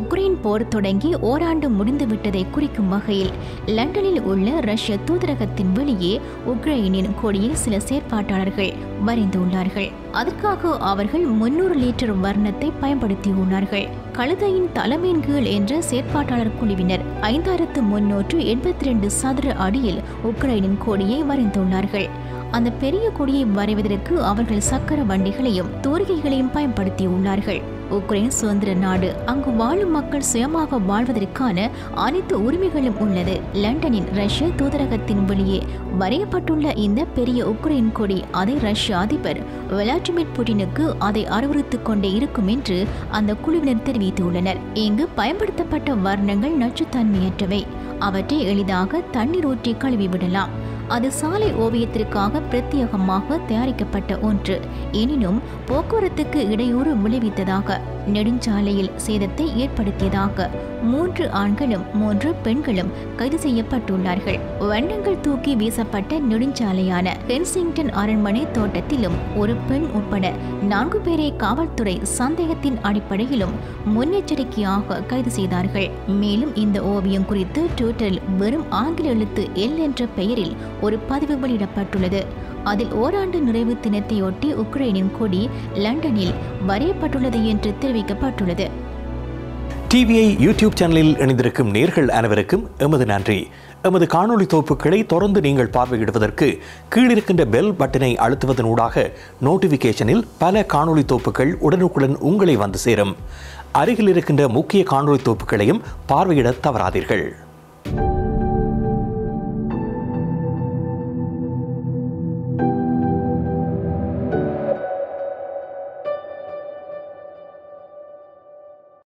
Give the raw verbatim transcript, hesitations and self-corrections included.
Ukraine போர் தொடங்கி ஓராண்டு முடிந்துவிட்டதை குறிக்கும் வகையில் லண்டனில் உள்ள ரஷ்ய தூதரகத்தின் வெளியே உக்ரைனின் கொடியில் சில செயற்பாட்டாளர்கள் வரைந்துள்ளார்கள். அதற்காக அவர்கள் முன்னூறு லிட்டர் வர்ணத்தை பயன்படுத்தியுள்ளார்கள். கழுதையின் தலைமையின் கீழ் என்ற செயற்பாட்டாளர் குழுவினர் ஐந்தாயிரத்து முன்னூற்று எண்பத்தி இரண்டு சதுர அடியில் உக்ரைனின் கொடியை வரைந்துள்ளார்கள். அந்த பெரிய கொடியை வரைவதற்கு அவர்கள் சக்கர வண்டிகளையும் தோரிகைகளையும் பயன்படுத்தியுள்ளார்கள். உக்ரைன் சுதந்திர நாடு, அங்கு வாழும் மக்கள் சுயமாக வாழ்வதற்கான அனைத்து உரிமைகளும் உள்ளது. லண்டனின் ரஷ்ய தூதரகத்தின் வெளியே வரையப்பட்டுள்ள இந்த பெரிய உக்ரைன் கொடி அதை ரஷ்ய அதிபர் விளாடிமிர் புட்டினுக்கு அதை அறிவுறுத்து கொண்டே இருக்கும் என்று அந்த குழுவினர் தெரிவித்துள்ளனர். இங்கு பயன்படுத்தப்பட்ட வர்ணங்கள் நச்சுத்தன்மையற்றவை. அவற்றை எளிதாக தண்ணீர் ஊற்றி கழுவிவிடலாம். அது சாலை ஓவியத்திற்காக பிரத்யேகமாக தயாரிக்கப்பட்ட ஒன்று. எனினும் போக்குவரத்துக்கு இடையூறு விளைவித்ததாக, நெடுஞ்சாலையில் சேதத்தை ஏற்படுத்தியதாக மூன்று ஆண்களும் மூன்று பெண்களும் கைது செய்யப்பட்டுள்ளார்கள். வண்ணங்கள் தூக்கி வீசப்பட்ட நெடுஞ்சாலையான கென்சிங்டன் அரண்மனை தோட்டத்திலும் ஒரு பெண் உட்பட நான்கு பேரை காவல்துறை சந்தேகத்தின் அடிப்படையிலும் முன்னெச்சரிக்கையாக கைது செய்தார்கள். மேலும் இந்த ஓவியம் குறித்து ட்விட்டரில் வெறும் ஆங்கில எழுத்து எல் என்ற பெயரில் ஒரு பதிவு வெளியிடப்பட்டுள்ளது. அதில் ஓராண்டு நிறைவு தினத்தையொட்டி உக்ரைனின் கொடி லண்டனில் வரையப்பட்டுள்ளது என்று தெரிவிக்கப்பட்டுள்ளது. டிவிஐ யூடியூப் சேனலில் இணைந்திருக்கும் நேர்கள் அனைவருக்கும் எமது நன்றி. எமது காணொலி தொகுப்புகளை தொடர்ந்து நீங்கள் பார்வையிடுவதற்கு கீழிருக்கின்ற பெல் பட்டனை அழுத்துவதனூடாக நோட்டிபிகேஷனில் பல காணொலி தொகுப்புகள் உடனுக்குடன் உங்களை வந்து சேரும். அருகில் இருக்கின்ற முக்கிய காணொலி தொகுப்புகளையும் பார்வையிட தவறாதீர்கள்.